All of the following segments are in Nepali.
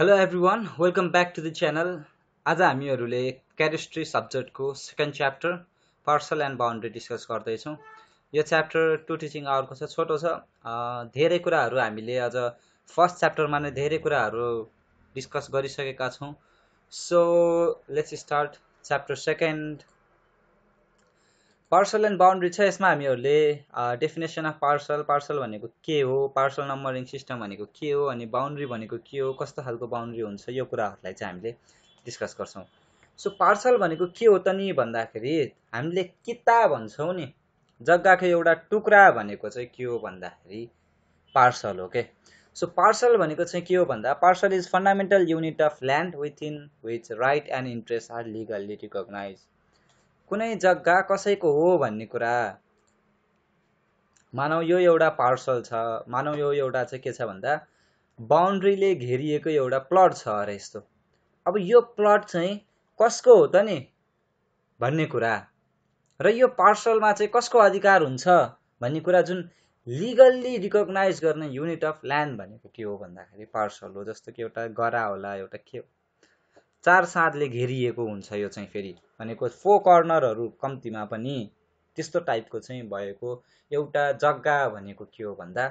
Hello everyone, welcome back to the channel. आज हामी हरुले chemistry subject को second chapter parcel and boundary discuss करदै छौं. यो chapter 2 teaching hour को छ, छोटो छ. धेरै कुराहरु हामीले आज first chapter मा नै धेरै कुराहरु discuss गरिसकेका छौं. So let's start chapter 2. Parcel and boundary छ. यसमा हामीहरुले definition of parcel भनेको के हो, parcel numbering system भनेको के हो, अनि boundary भनेको के हो, कस्तो खालको boundary हुन्छ, यो कुराहरुलाई चाहिँ हामीले डिस्कस गर्छौं. सो पार्सल भनेको के हो त नि भन्दाखेरि हामीले किता भन्छौं नि, जग्गाको एउटा टुक्रा भनेको चाहिँ के हो भन्दाखेरि पार्सल हो के. सो पार्सल भनेको चाहिँ के हो भन्दा parcel is fundamental unit of land with in which right and interest are legally recognise. कुनै जग्गा कसैको हो भन्ने कुरा, मानौ यो एउटा पार्सल छ, मानौ यो एउटा चाहिँ के छ भन्दा बाउन्ड्रीले घेरिएको एउटा प्लट छ र यस्तो. अब यो प्लट चाहिँ कसको हो त नि भन्ने कुरा र यो पार्सलमा चाहिँ कसको अधिकार हुन्छ भन्ने कुरा जुन लीगल्ली रिकग्नाइज गर्ने युनिट अफ ल्यान्ड भनेको के हो भन्दाखेरि पार्सल हो. जस्तो कि एउटा गरा होला, एउटा के चार साँधले घेरिएको हुन्छ, यो चाहिँ फेरि भनेको फोर कर्नरहरु कम्तिमा पनि त्यस्तो टाइपको चाहिँ भएको एउटा जग्गा भनेको के हो भन्दा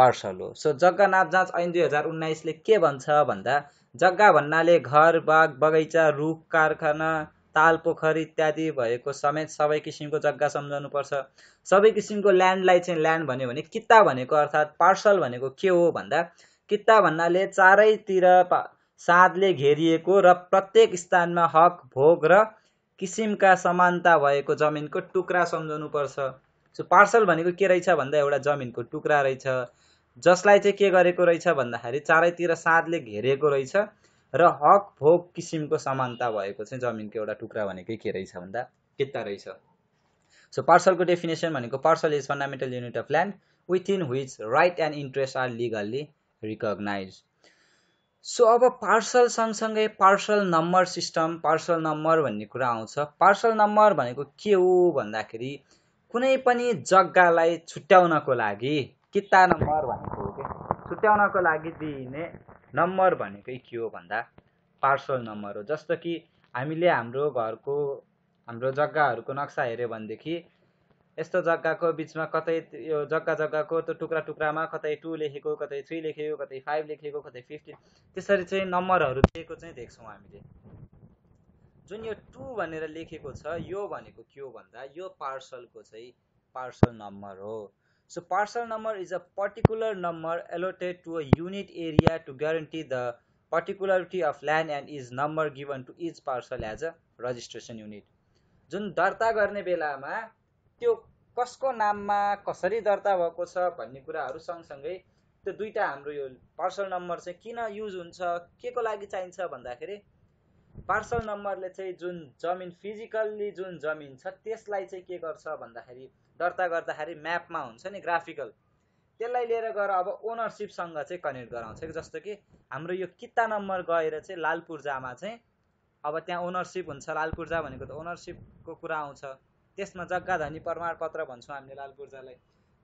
पार्सल हो. सो जग्गा नापजाँच ऐन 2019 ले के भन्छ भन्दा जग्गा भन्नाले घर, बाग, बगैंचा, रुख, कारखाना, ताल, पोखरी इत्यादि भएको समेत सबै किसिमको जग्गा सम्झनु पर्छ. सबै किसिमको ल्यान्डलाई चाहिँ ल्यान्ड भन्यो भने किता भनेको अर्थात पार्सल भनेको के हो भन्दा किता भन्नाले चारैतिर साँधले घेरिएको र प्रत्येक स्थानमा हक, भोग र किसिमका समानता भएको जमिनको टुक्रा सम्झनु पर्छ. सो पार्सल भनेको के रहेछ भन्दा एउटा जमिनको टुक्रा रहेछ, जसलाई चाहिँ के गरेको रहेछ भन्दाखेरि चारैतिर साँधले घेरेको रहेछ र हक, भोग, किसिमको समानता भएको चाहिँ जमिनको एउटा टुक्रा भनेकै के रहेछ भन्दा किता रहेछ. सो पार्सलको डेफिनेसन भनेको parcel is fundamental unit of land with in which right and interest are legally recognise. So अब पार्सल सँगसँगै parcel number system, parcel number भन्ने कुरा आउँछ. पार्सल नम्बर भनेको के हो भन्दाखेरि कुनै पनि जग्गालाई छुट्याउनको लागि किता नम्बर भनेको के छुट्याउनको लागि दिइने नम्बर भनेकै के हो भन्दा पार्सल नम्बर हो. जस्तो कि हामीले हाम्रो घरको, हाम्रो जग्गाहरुको नक्सा हेर्यो भने देखि यस्तो जग्गाको बीचमा कतै यो जग्गाको त टुक्रामा कतै 2 लेखेको, कतै 3 लेखेको, कतै 5 लेखेको, कतै 15, त्यसरी चाहिँ नम्बरहरु दिएको चाहिँ देख्छौं हामीले. जुन यो 2 भनेर लेखेको छ यो भनेको के हो भन्दा यो पार्सलको चाहिँ पार्सल नम्बर हो. So parcel number is a particular number allotted to a unit area to guarantee the particularity of land and is number given to each parcel as a registration unit. जुन दर्ता गर्ने बेलामा त्यो कसको नाममा कसरी दर्ता भएको छ भन्ने कुराहरु सँगसँगै त्यो दुईटा हाम्रो यो पार्सल नम्बर चाहिँ किन युज हुन्छ, केको लागि चाहिन्छ भन्दाखेरि पार्सल नम्बरले चाहिँ जुन जमिन फिजिकल्ली जुन जमिन छ त्यसलाई चाहिँ के गर्छ भन्दाखेरि दर्ता गर्दाखेरि म्यापमा हुन्छ नि ग्राफिकल, त्यसलाई लिएर गएर अब ओनरशिप सँग चाहिँ कनेक्ट गराउँछ. जस्तो कि हाम्रो यो किता नम्बर गएर चाहिँ लालपुर्जामा चाहिँ अब त्यहाँ ओनरशिप हुन्छ. लालपुर्जा भनेको त ओनरशिप को कुरा आउँछ, त्यसमा जग्गाधनी प्रमाणपत्र भन्छौं हामीले लालपुर्जालाई.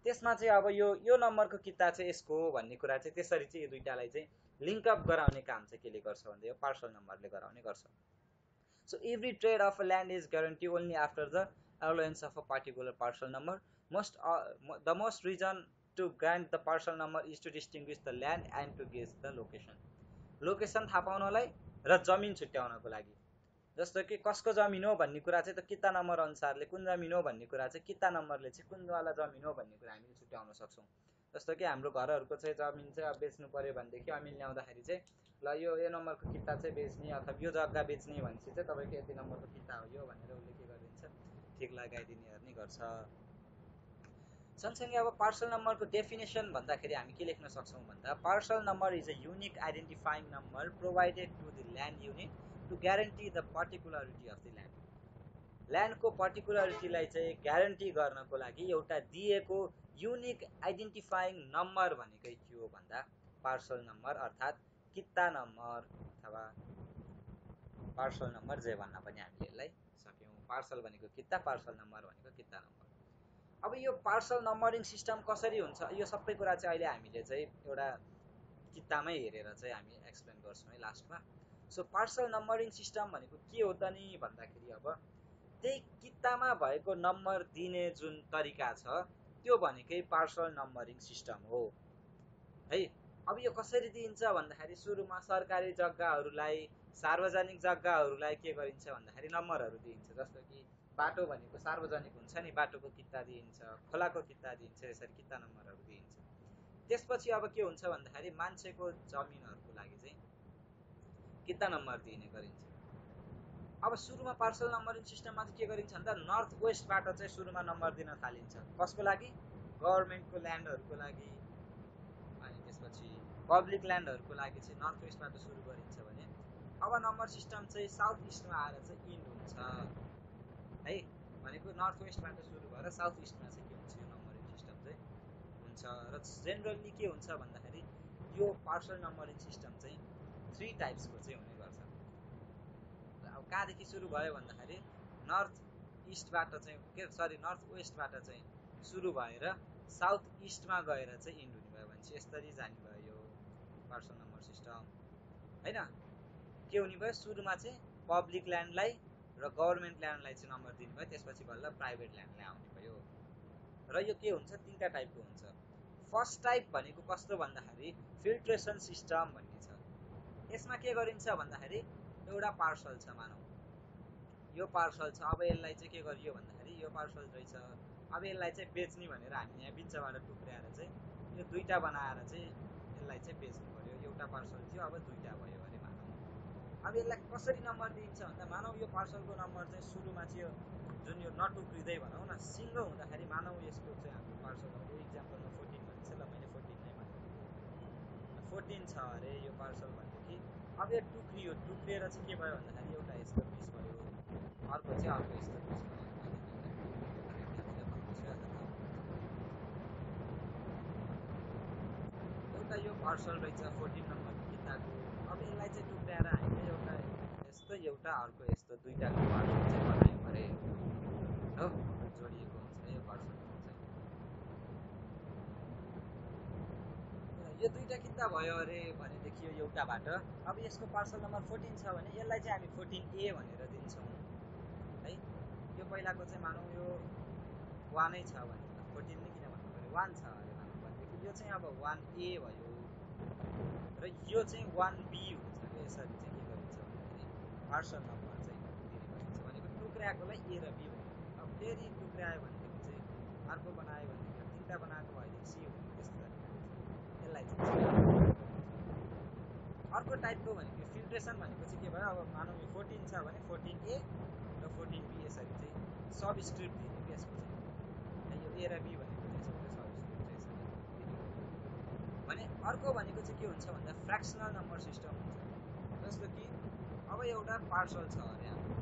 त्यसमा चाहिँ अब यो नम्बरको किता चाहिँ यसको हो भन्ने कुरा चाहिँ त्यसरी चाहिँ यो दुईटालाई चाहिँ लिंक अप गराउने काम चाहिँ केले गर्छ भन्दा यो पार्सल नम्बरले गराउने गर्छ. So every trade of a land is guarantee only after the allowance of a particular parcel number. The most reason to grant the parcel number is to distinguish the land and to gauge the location. Location थाहा पाउनलाई र जमिन छुट्याउनको लागि. जस्तो कि कसको जमिन हो भन्ने कुरा चाहिँ त किता नम्बर अनुसारले कुन जमिन हो भन्ने कुरा चाहिँ किता नम्बरले चाहिँ कुन वाला जमिन हो भन्ने कुरा हामीले छुट्याउन सक्छौं. जस्तो कि हाम्रो घरहरुको चाहिँ जमिन चाहिँ बेच्नु पर्यो भने देखि हामी ल्याउँदाखेरि चाहिँ ल यो नम्बरको किता चाहिँ बेच्ने अथवा यो जग्गा बेच्ने भनेपछि चाहिँ तपाईको यति नम्बरको किता हो यो भनेर उल्लेख गरिन्छ, ठिक लगाइदिने हेर्ने गर्छ. सँगसँगै अब पार्सल नम्बरको डेफिनेसन भन्दाखेरि हामी के लेख्न सक्छौं भन्दा parcel number is a unique identifying number provided to the land unit to guarantee the particularity of the land. ल्यान्डको पार्टिकुलरिटीलाई चाहिँ ग्यारेन्टी गर्नको लागि एउटा दिएको युनिक आइडेन्टिफाइङ नम्बर भनेकै के हो भन्दा पार्सल नम्बर अर्थात किता नम्बर अथवा पार्सल नम्बर जे भन्न पनि हामीले यसलाई सक्यौं. पार्सल भनेको किता, पार्सल नम्बर भनेको किता नम्बर. अब यो पार्सल नम्बरिङ सिस्टम कसरी हुन्छ यो सबै कुरा चाहिँ अहिले हामीले चाहिँ एउटा कितामै हेरेर चाहिँ हामी एक्सप्लेन गर्छौं है लास्टमा। सो पार्सल नम्बरिङ सिस्टम भनेको के हो त नि भन्दाखेरि अब त्यही कितामा भएको नम्बर दिने जुन तरिका छ त्यो भनेकै पार्सल नम्बरिङ सिस्टम हो है। अब यो कसरी दिन्छ भन्दाखेरि सुरुमा सरकारी जग्गाहरूलाई सार्वजनिक जग्गाहरूलाई के गरिन्छ भन्दाखेरि नम्बरहरू दिइन्छ। जस्तो कि बाटो भनेको सार्वजनिक हुन्छ नि, बाटोको किता दिइन्छ, खोलाको किता दिइन्छ, यसरी किता नम्बरहरू दिइन्छ। त्यसपछि अब के हुन्छ भन्दाखेरि मान्छेको जमिनहरूको लागि चाहिँ किता नम्बर दिने गरिन्छ। अब सुरुमा पार्सल नम्बरिङ सिस्टममा चाहिँ के गरिन्छ भन्दा नर्थ वेस्टबाट चाहिँ सुरुमा नम्बर दिन थालिन्छ। कसको लागि? गभर्नमेन्टको ल्यान्डहरूको लागि, अनि त्यसपछि पब्लिक ल्यान्डहरूको लागि चाहिँ नर्थ वेस्टबाट सुरु गरिन्छ भने अब नम्बर सिस्टम चाहिँ साउथ ईस्टमा आएर चाहिँ इन्ड हुन्छ है। भनेको नर्थ वेस्टबाट सुरु भएर साउथ ईस्टमा चाहिँ के हुन्छ यो नम्बरिङ सिस्टम चाहिँ हुन्छ। र जेनरली के हुन्छ भन्दाखेरि यो पार्सल नम्बरिङ सिस्टम चाहिँ 3 टाइप्सको चाहिँ हुने गर्छ। अब कहाँदेखि सुरु भयो भन्दाखेरि नर्थ वेस्टबाट चाहिँ सुरु भएर साउथ ईस्टमा गएर चाहिँ इन्ड हुने भयो भने यसरी जाने भयो यो पार्सल नम्बर सिस्टम हैन। के हुने भयो सुरुमा चाहिँ पब्लिक ल्यान्डलाई र गभर्नमेन्ट ल्यान्डलाई चाहिँ नम्बर दिनु भयो, त्यसपछि बल्ल प्राइभेट ल्यान्डलाई आउने भयो। र यो के हुन्छ तीनटा टाइपको हुन्छ। फर्स्ट टाइप भनेको कस्तो भन्दाखेरि फिल्ट्रेसन सिस्टम भन्ने छ। यसमा के गरिन्छ भन्दाखेरि एउटा पार्सल छ, मानौ यो पार्सल छ, अब यसलाई चाहिँ के गरियो भन्दाखेरि यो पार्सल रहेछ, अब यसलाई चाहिँ बेच्ने भनेर हामी यहाँ बिचबाट टुक्राएर चाहिँ यो दुईटा बनाएर चाहिँ यसलाई चाहिँ बेच्नु पर्यो। एउटा पार्सल थियो अब दुईटा भयो। अब यसलाई कसरी नम्बर दिन्छ भन्दा मानौ यो पार्सलको नम्बर चाहिँ सुरुमा चाहिँ जुन यो नटुक्रिँदै भनौँ न सिङ्गो हुँदाखेरि मानौ यसको चाहिँ हाम्रो पार्सल अब इक्जाम्पलमा 14 भन्छ ल, मैले 14 नै भने 14 छ अरे यो पार्सल भन्यो कि अब यो टुक्रियो, टुक्रिएर चाहिँ के भयो भन्दाखेरि एउटा यसको पिस भयो, अर्को चाहिँ अर्को यसको पिस भयो। एउटा यो पार्सल रहेछ 14 नम्बरको किताको, अब यसलाई चाहिँ टुक्राएर हामीले एउटा यस्तो एउटा अर्को यस्तो दुईटाको पार्सल चाहिँ बनायो अरे हो, जोडिएको हुन्छ यो पार्सल चाहिँ। यो दुईटा किता भयो अरे भनेदेखि यो एउटाबाट अब यसको पार्सल नम्बर 14 छ भने यसलाई चाहिँ हामी 14A भनेर दिन्छौँ है। यो पहिलाको चाहिँ मानौँ यो 1 छ भने 14 नै किन भन्नु पर्यो 1 छ अरे मानौँ भनेदेखि यो चाहिँ अब 1A भयो र यो चाहिँ 1B हुन्छ। यसरी चाहिँ के गरिन्छ भन्दाखेरि पार्सल नम्बर चाहिँ दिने गरिन्छ। भनेको टुक्राएकोलाई A र B भन्यो, अब फेरि टुक्रायो भनेदेखि चाहिँ अर्को बनायो भनेदेखि तिनवटा बनाएको भएदेखि C हुन्छ। त्यस्तो यसलाई चाहिँ अर्को टाइपको भनेको फिल्ट्रेसन भनेको चाहिँ के भयो, अब मानौँ यो 14 छ भने 14A र 14B यसरी चाहिँ सबस्क्रिप्ट दिने कि यसको चाहिँ यो A र B भनेको चाहिँ यसको सबस्क्रिप्ट भने। अर्को भनेको चाहिँ के हुन्छ भन्दा फ्र्याक्सनल नम्बर सिस्टम हुन्छ। जस्तो कि अब एउटा पार्सल छ अरे हाम्रो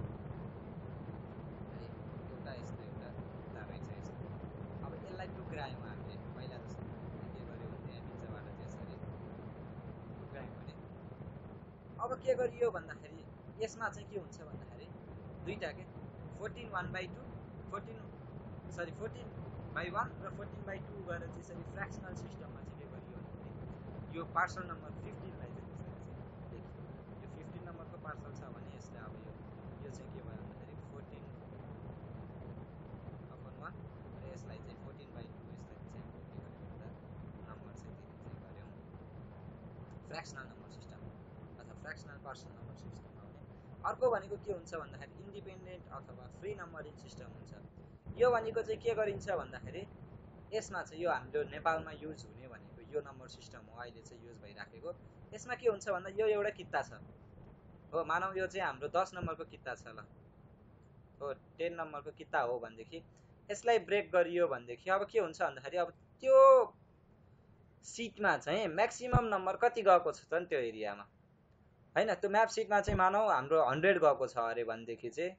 एउटा यस्तो एउटा किता रहेछ यस्तो, अब यसलाई टुक्रायौँ हामीले पहिला जस्तो के गर्यो भने यहाँ बिचबाट त्यसरी टुक्रायौँ भने अब के गरियो भन्दाखेरि यसमा चाहिँ के हुन्छ भन्दाखेरि दुईटा के 14 बाई 1 र 14 बाई 2 गरेर त्यसरी फ्र्याक्सनल सिस्टममा चाहिँ के गरियो यो पार्सल नम्बर 15 चाहिँ त्यसरी चाहिँ यो 15 नम्बरको पार्सल छ भने यसले अब यो चाहिँ के भयो भन्दाखेरि 14/1 र यसलाई चाहिँ 14/2 यसलाई चाहिँ के गर्यो भन्दा नम्बर चाहिँ दिने चाहिँ गऱ्यौँ। फ्र्याक्सनल नम्बर सिस्टम अथवा फ्र्याक्सनल पार्सल नम्बर सिस्टम आउने। अर्को भनेको के हुन्छ भन्दाखेरि इन्डिपेन्डेन्ट अथवा फ्री नम्बरिङ सिस्टम हुन्छ। यो भनेको चाहिँ के गरिन्छ भन्दाखेरि यसमा चाहिँ यो हाम्रो नेपालमा युज हुने भनेको यो नम्बर सिस्टम हो, अहिले चाहिँ युज भइराखेको। यसमा के हुन्छ भन्दा यो एउटा किता छ हो, मानौँ यो चाहिँ हाम्रो 10 नम्बरको किता छ ल, हो 10 नम्बरको किता हो भनेदेखि यसलाई ब्रेक गरियो भनेदेखि अब के हुन्छ भन्दाखेरि अब त्यो सिटमा चाहिँ म्याक्सिमम नम्बर कति गएको छ त त्यो एरियामा हैन। त्यो म्याप सिटमा चाहिँ मानौँ हाम्रो 100 गएको छ अरे भनेदेखि चाहिँ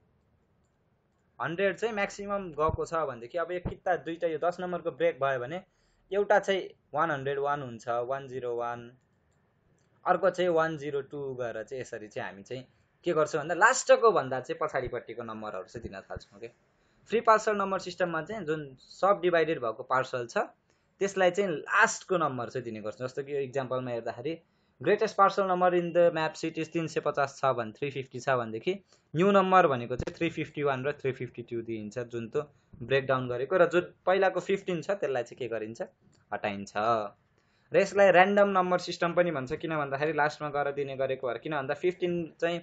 100 चाहिँ म्याक्सिमम गएको छ भनेदेखि अब यो किता दुईटा यो 10 नम्बरको ब्रेक भयो भने एउटा चाहिँ 101 हुन्छ 101, अर्को चाहिँ 102 गरेर चाहिँ यसरी चाहिँ हामी चाहिँ के गर्छौँ भन्दा लास्टको भन्दा चाहिँ पछाडिपट्टिको नम्बरहरू चाहिँ दिन थाल्छौँ के। फ्री पार्सल नम्बर सिस्टममा चाहिँ जुन सब डिभाइडेड भएको पार्सल छ त्यसलाई चाहिँ लास्ट को नम्बर चाहिँ दिने गर्छ जस्तो कि यो एक्जम्पलमा हेर्दाखेरि greatest parcel number in the map sheet is 350 छ भने 350 छ भने देखि न्यू नम्बर भनेको चाहिँ 351 र 352 दिइन्छ जुन त ब्रेकडाउन गरेको र जुन पहिलाको 15 छ त्यसलाई चाहिँ के गरिन्छ हटाइन्छ र यसलाई र्यान्डम नम्बर सिस्टम पनि भन्छ किन भन्दाखेरि लास्टमा गएर दिने गरेको हो किन भन्दा 15 चाहिँ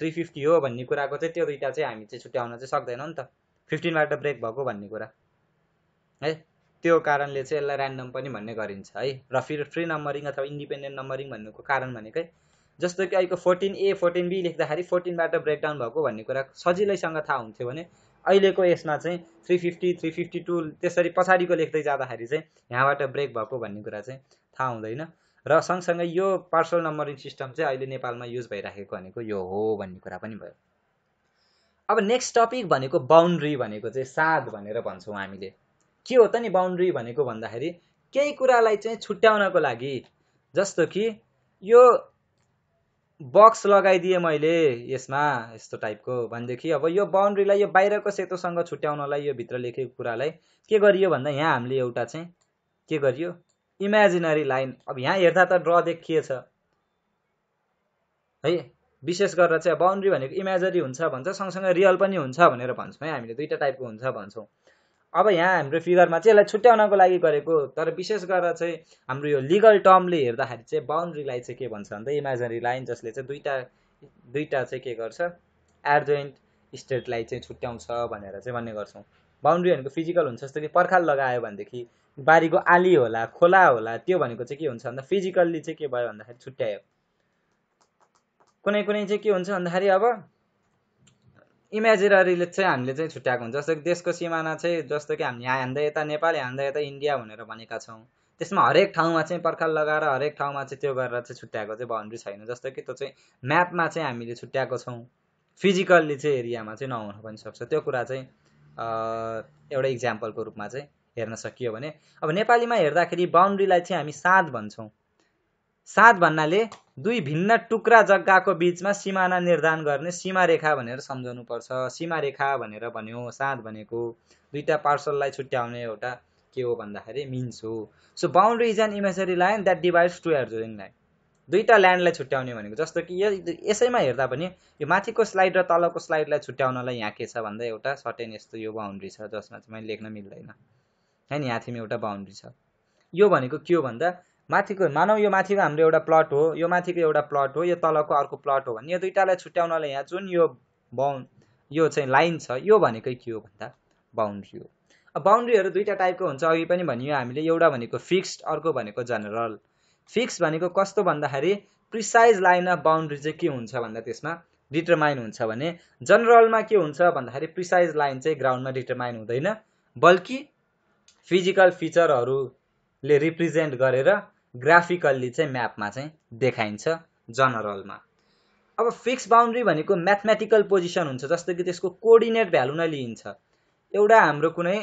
350 हो भन्ने कुराको चाहिँ त्यो दुईटा चाहिँ हामी चाहिँ छुट्याउन चाहिँ सक्दैनौं नि त 15 बाट ब्रेक भएको भन्ने कुरा है त्यो कारणले चाहिँ यसलाई र्यान्डम पनि भन्ने गरिन्छ है र फेरि फ्री नम्बरिङ अथवा इन्डिपेन्डेन्ट नम्बरिङ भन्नुको कारण भनेकै जस्तो कि आइको 14a 14b लेख्दाखेरि 14 बाट ब्रेकडाउन भएको भन्ने कुरा सजिलैसँग थाहा हुन्थ्यो भने अहिलेको यसमा चाहिँ 350 352 त्यसरी पछाडीको लेख्दै जाँदाखेरि चाहिँ यहाँबाट ब्रेक भएको भन्ने कुरा चाहिँ थाहा हुँदैन र सँगसँगै यो पार्सल नम्बरिङ सिस्टम चाहिँ अहिले नेपालमा युज भइराखेको भनेको यो हो भन्ने कुरा पनि भयो। अब नेक्स्ट टपिक भनेको बाउन्ड्री भनेको चाहिँ साग भनेर भन्छौं हामीले के हो त नि बाउन्ड्री भनेको भन्दाखेरि केही कुरालाई चाहिँ छुट्याउनको लागि जस्तो कि यो बक्स लगाइदिए मैले यसमा यस्तो टाइपको भन्देखि अब यो बाउन्ड्रीलाई यो बाहिरको सेतोसँग छुट्याउनलाई यो भित्र लेखेको कुरालाई के गरियो भन्दा यहाँ हामीले एउटा चाहिँ के गरियो इमेजिनरी लाइन। अब यहाँ हेर्दा त ड्र देखिएछ है विशेष गरेर चाहिँ बाउन्ड्री भनेको इमेजिनरी हुन्छ भन्छ सँगसँगै रियल पनि हुन्छ भनेर भन्छौँ है हामीले दुईटा टाइपको हुन्छ भन्छौँ। अब यहाँ हाम्रो फिगरमा चाहिँ यसलाई छुट्याउनको लागि गरेको तर विशेष गरेर चाहिँ हाम्रो यो लिगल टर्मले हेर्दाखेरि चाहिँ बाउन्ड्रीलाई चाहिँ के भन्छ भन्दा इमेजिनरी लाइन जसले चाहिँ दुईटा चाहिँ के गर्छ एडजोइन्ट स्टेटलाई चाहिँ छुट्याउँछ भनेर चाहिँ भन्ने गर्छौँ। बाउन्ड्री भनेको फिजिकल हुन्छ जस्तो कि पर्खाल लगायो भनेदेखि बारीको आली होला खोला होला त्यो भनेको चाहिँ के हुन्छ भन्दा फिजिकल्ली चाहिँ के भयो भन्दाखेरि छुट्यायो। कुनै कुनै चाहिँ के हुन्छ भन्दाखेरि अब इमेजिनरीले चाहिँ हामीले चाहिँ छुट्याएको हुन्छ जस्तो कि देशको सिमाना चाहिँ जस्तो कि हामी यहाँ हान्दा यता नेपाल हान्दा यता इन्डिया भनेर भनेका छौँ त्यसमा हरेक ठाउँमा चाहिँ पर्खाल लगाएर हरेक ठाउँमा चाहिँ त्यो गरेर चाहिँ छुट्याएको चाहिँ बाउन्ड्री छैन जस्तो कि त्यो चाहिँ म्यापमा चाहिँ हामीले छुट्याएको छौँ फिजिकल्ली चाहिँ एरियामा चाहिँ नहुन पनि सक्छ त्यो कुरा चाहिँ एउटा इक्जाम्पलको रूपमा चाहिँ हेर्न सकियो भने। अब नेपालीमा हेर्दाखेरि बाउन्ड्रीलाई चाहिँ हामी साँध भन्छौँ। साँध भन्नाले दुई भिन्न टुक्रा जग्गाको बीचमा सीमाना निर्धारण गर्ने सीमा रेखा भनेर सम्झाउनु पर्छ। सीमा रेखा भनेर भन्यो साँध भनेको दुईटा पार्सललाई छुट्याउने एउटा के हो भन्दाखेरि मिन्स हो। So boundary is an imaginary line that divides two adjoining line दुईटा ल्यान्डलाई छुट्याउने भनेको जस्तो कि यसैमा हेर्दा पनि यो माथिको स्लाइड र तलको स्लाइडलाई छुट्याउनलाई यहाँ के छ भन्दा एउटा सर्टेन यस्तो यो बाउन्ड्री छ जसमा चाहिँ मैले लेख्न मिल्दैन हैन यहाँ थिम एउटा बाउन्ड्री छ। यो भनेको के हो भन्दा माथिको मानौ यो माथिको हाम्रो एउटा प्लट हो यो माथिको एउटा प्लट हो यो तलको अर्को प्लट हो भने यो दुईटालाई छुट्याउनलाई यहाँ जुन यो यो चाहिँ लाइन छ यो भनेको के हो भन्दा बाउन्ड्री हो। अब बाउन्ड्रीहरू दुईटा टाइपको हुन्छ अघि पनि भनियो हामीले एउटा भनेको फिक्स्ड अर्को भनेको जनरल। फिक्स भनेको कस्तो भन्दाखेरि प्रिसाइज लाइन अफ बाउन्ड्री चाहिँ के हुन्छ भन्दा त्यसमा डिटरमाइन हुन्छ भने जनरलमा के हुन्छ भन्दाखेरि प्रिसाइज लाइन चाहिँ ग्राउन्डमा डिटरमाइन हुँदैन बल्कि फिजिकल फिचरहरूले रिप्रेजेन्ट गरेर ग्राफिकल्ली चाहिँ म्यापमा चाहिँ देखाइन्छ जनरलमा। अब फिक्स बाउन्ड्री भनेको म्याथमेटिकल पोजिसन हुन्छ जस्तो कि त्यसको कोअर्डिनेट भ्यालु नै लिइन्छ। एउटा हाम्रो कुनै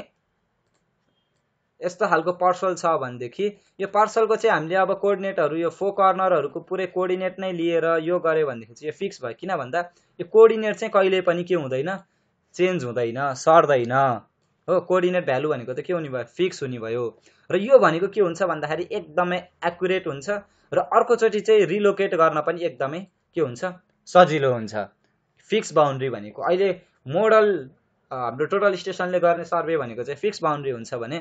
यस्तो खालको पार्सल छ भनेदेखि यो पार्सलको चाहिँ हामीले अब कोअर्डिनेटहरू यो फोर कर्नरहरूको पुरै कोअर्डिनेट नै लिएर यो गऱ्यो भनेदेखि चाहिँ यो फिक्स भयो किन भन्दा यो कोअर्डिनेट चाहिँ कहिले पनि के हुँदैन चेन्ज हुँदैन सर्दैन हो। कोअर्डिनेट भ्यालु भनेको त के हुने भयो फिक्स हुने भयो र यो भनेको के हुन्छ भन्दाखेरि एकदमै एक्युरेट हुन्छ र अर्कोचोटि चाहिँ रिलोकेट गर्न पनि एकदमै के हुन्छ सजिलो हुन्छ फिक्स बाउन्ड्री भनेको। अहिले मोडल हाम्रो टोटल स्टेसनले गर्ने सर्वे भनेको चाहिँ फिक्स बाउन्ड्री हुन्छ भने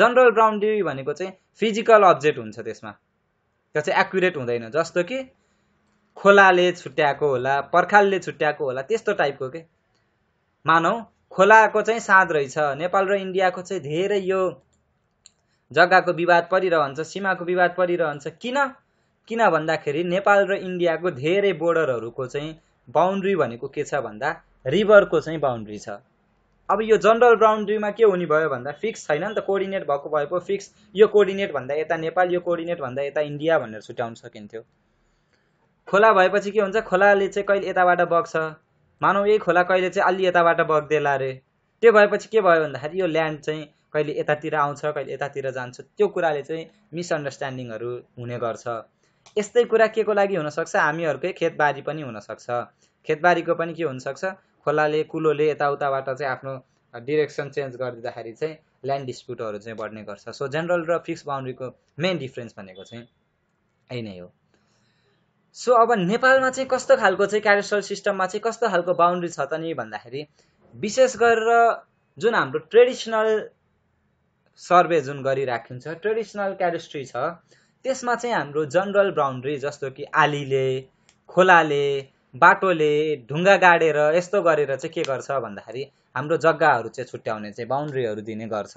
जनरल बाउन्ड्री भनेको चाहिँ फिजिकल अब्जेक्ट हुन्छ त्यसमा त्यो चाहिँ एक्युरेट हुँदैन जस्तो कि खोलाले छुट्याएको होला पर्खालले छुट्याएको होला त्यस्तो टाइपको के मानौ खोलाको चाहिँ साँध रहेछ नेपाल र इन्डियाको चाहिँ धेरै यो जग्गाको विवाद परिरहन्छ सीमाको विवाद परिरहन्छ किन किन भन्दाखेरि नेपाल र इन्डियाको धेरै बोर्डरहरूको चाहिँ बाउन्ड्री भनेको के छ भन्दा रिभरको चाहिँ बाउन्ड्री छ। अब यो जनरल बाउन्ड्रीमा के हुने भयो भन्दा फिक्स छैन नि त कोअर्डिनेट भएको भए पो फिक्स यो कोअर्डिनेट भन्दा यता नेपाल यो कोअर्डिनेट भन्दा यता इन्डिया भनेर छुट्याउन सकिन्थ्यो। खोला भएपछि के हुन्छ खोलाले चाहिँ कहिले यताबाट बग्छ मानौ यही खोला कहिले चाहिँ अलि यताबाट बग्देला रे त्यो भएपछि के भयो भन्दाखेरि यो ल्यान्ड चाहिँ कहिले यतातिर आउँछ कहिले यतातिर जान्छ त्यो कुराले चाहिँ मिसअन्डरस्ट्यान्डिङहरू हुने गर्छ। यस्तै कुरा केको लागि हुनसक्छ हामीहरूकै खेतबारी पनि हुनसक्छ खेतबारीको पनि के हुनसक्छ खोलाले कुलोले यताउताबाट चाहिँ आफ्नो डिरेक्सन चेन्ज गरिदिँदाखेरि चाहिँ ल्यान्ड डिस्प्युटहरु चाहिँ बढ्ने गर्छ। सो जनरल र फिक्स बाउन्ड्री को मेन डिफरेन्स भनेको चाहिँ यही नै हो। सो अब नेपालमा चाहिँ कस्तो खालको चाहिँ क्यारेस्टल सिस्टममा चाहिँ कस्तो खालको बाउन्ड्री छ त नि भन्दाखेरि विशेष गरेर जुन हाम्रो ट्रेडिसनल सर्वे जुन गरिराखिन्छ ट्रेडिसनल क्यारेस्ट्री छ त्यसमा चाहिँ हाम्रो जनरल बाउन्ड्री जस्तो कि आलीले खोलाले बाटोले ढुङ्गा गाडेर यस्तो गरेर चाहिँ के गर्छ भन्दाखेरि हाम्रो जग्गाहरू चाहिँ छुट्याउने चाहिँ बाउन्ड्रीहरू दिने गर्छ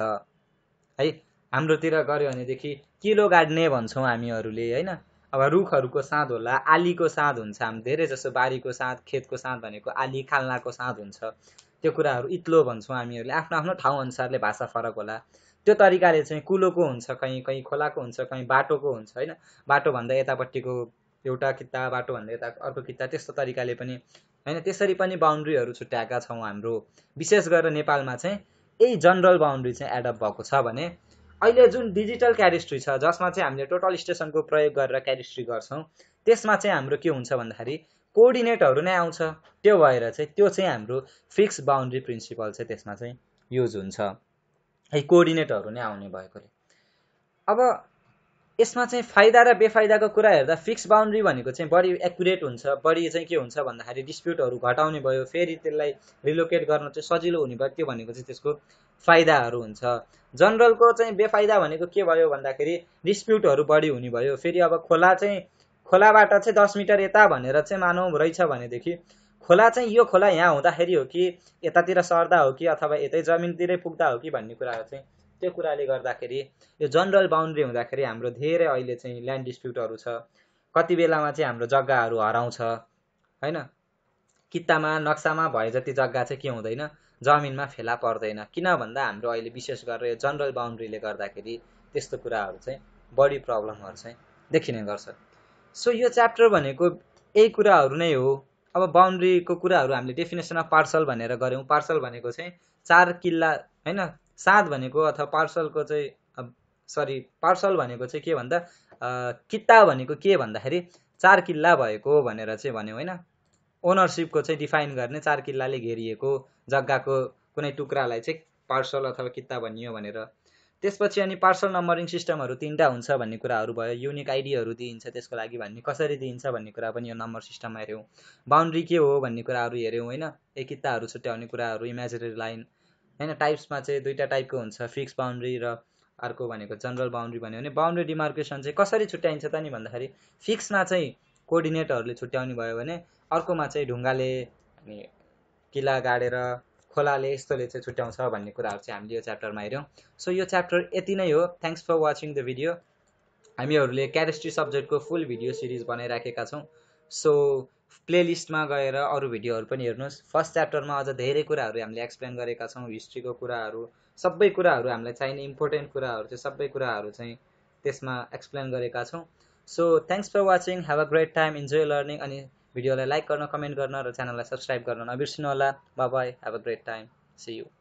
है। हाम्रोतिर गर्यो भनेदेखि किलो गाड्ने भन्छौँ हामीहरूले हैन। अब रुखहरूको साँध होला, आलीको साँध हुन्छ, हामी धेरै जसो बारीको साँध खेतको साँध भनेको आली खाल्नाको साँध हुन्छ, त्यो कुराहरू इत्लो भन्छौँ हामीहरूले। आफ्नो आफ्नो ठाउँ अनुसारले भाषा फरक होला। त्यो तरिकाले चाहिँ कुलोको हुन्छ, कहीँ कहीँ खोलाको हुन्छ, कहीँ बाटोको हुन्छ हैन। बाटो भन्दा यतापट्टिको एउटा किता, बाटो भन्दा यता अर्को किता, त्यस्तो तरिकाले पनि हैन। त्यसरी पनि बाउन्ड्रीहरू छुट्याएका छौँ हाम्रो। विशेष गरेर नेपालमा चाहिँ यही जनरल बाउन्ड्री चाहिँ एडप्ट भएको छ भने अहिले जुन डिजिटल क्यारेस्ट्री छ जसमा चाहिँ हामीले टोटल स्टेसनको प्रयोग गरेर क्यारेस्ट्री गर्छौँ त्यसमा चाहिँ हाम्रो के हुन्छ भन्दाखेरि कोअर्डिनेटहरू नै आउँछ। त्यो भएर चाहिँ त्यो चाहिँ हाम्रो फिक्स बाउन्ड्री प्रिन्सिपल चाहिँ त्यसमा चाहिँ युज हुन्छ है, कोअर्डिनेटहरू नै आउने भएकोले। अब यसमा चाहिँ फाइदा र बेफाइदाको कुरा हेर्दा फिक्स बाउन्ड्री भनेको चाहिँ बढी एक्युरेट हुन्छ, बढी चाहिँ के हुन्छ भन्दाखेरि डिस्प्युटहरू घटाउने भयो, फेरि त्यसलाई रिलोकेट गर्न चाहिँ सजिलो हुने भयो। त्यो भनेको चाहिँ त्यसको फाइदाहरू हुन्छ। जनरलको चाहिँ बेफाइदा भनेको के भयो भन्दाखेरि डिस्प्युटहरू बढी हुने भयो। फेरि अब खोला चाहिँ खोलाबाट चाहिँ 10 मिटर यता भनेर चाहिँ मानौँ रहेछ भनेदेखि खोला चाहिँ यो खोला यहाँ हुँदाखेरि हो कि यतातिर सर्दा हो कि अथवा यतै जमिनतिरै पुग्दा हो कि भन्ने कुराहरू चाहिँ त्यो कुराले गर्दाखेरि यो जनरल बाउन्ड्री हुँदाखेरि हाम्रो धेरै अहिले चाहिँ ल्यान्ड डिस्प्युटहरू छ। कति बेलामा चाहिँ हाम्रो जग्गाहरू हराउँछ हैन। कितामा नक्सामा भए जति जग्गा चाहिँ के हुँदैन, जमिनमा फेला पर्दैन। किन भन्दा हाम्रो अहिले विशेष गरेर यो जनरल बाउन्ड्रीले गर्दाखेरि त्यस्तो कुराहरू चाहिँ बढी प्रब्लमहरू चाहिँ देखिने गर्छ। सो यो च्याप्टर भनेको यही कुराहरू नै हो। अब बाउन्ड्रीको कुराहरू हामीले डेफिनेसन अफ पार्सल भनेर गऱ्यौँ। पार्सल भनेको चाहिँ 4 किल्ला हैन। साँध भनेको अथवा पार्सलको चाहिँ सरी पार्सल भनेको चाहिँ के भन्दा किता भनेको के भन्दाखेरि 4 किल्ला भएको भनेर चाहिँ भन्यो हैन। ओनरसिपको चाहिँ डिफाइन गर्ने 4 किल्लाले घेरिएको जग्गाको कुनै टुक्रालाई चाहिँ पार्सल अथवा किता भनियो भनेर। त्यसपछि अनि पार्सल नम्बरिङ सिस्टमहरू 3टा हुन्छ भन्ने कुराहरू भयो। युनिक आइडीहरू दिइन्छ त्यसको लागि भन्ने कसरी दिइन्छ भन्ने कुरा पनि यो नम्बर सिस्टममा हेऱ्यौँ। बाउन्ड्री के हो भन्ने कुराहरू हेऱ्यौँ हैन। ए किताहरू छुट्याउने कुराहरू इमेजिनरी लाइन हैन। टाइप्समा चाहिँ 2टा टाइपको हुन्छ, फिक्स बाउन्ड्री र अर्को भनेको जनरल बाउन्ड्री भन्यो भने। बाउन्ड्री डिमार्केसन चाहिँ कसरी छुट्याइन्छ त नि भन्दाखेरि फिक्समा चाहिँ कोअर्डिनेटहरूले छुट्याउने भयो भने अर्कोमा चाहिँ ढुङ्गाले अनि किला गाडेर खोलाले यस्तोले चाहिँ छुट्याउँछ भन्ने कुराहरू चाहिँ हामीले यो च्याप्टरमा हेऱ्यौँ। सो यो च्याप्टर यति नै हो। Thanks for watching the video. हामीहरूले क्यारेस्ट्री सब्जेक्टको फुल भिडियो सिरिज बनाइराखेका छौँ। सो प्लेलिस्टमा गएर अरू भिडियोहरू पनि हेर्नुहोस्। फर्स्ट च्याप्टरमा अझ धेरै कुराहरू हामीले एक्सप्लेन गरेका छौँ। हिस्ट्रीको कुराहरू, सबै कुराहरू, हामीलाई चाहिने इम्पोर्टेन्ट कुराहरू चाहिँ सबै कुराहरू चाहिँ त्यसमा एक्सप्लेन गरेका छौँ। So thanks for watching. Have a great time. Enjoy learning. अनि भिडियोलाई लाइक गर्न, कमेन्ट गर्न र च्यानललाई सब्सक्राइब गर्न नबिर्सिनु होला। Bye bye. Have a great time. See you.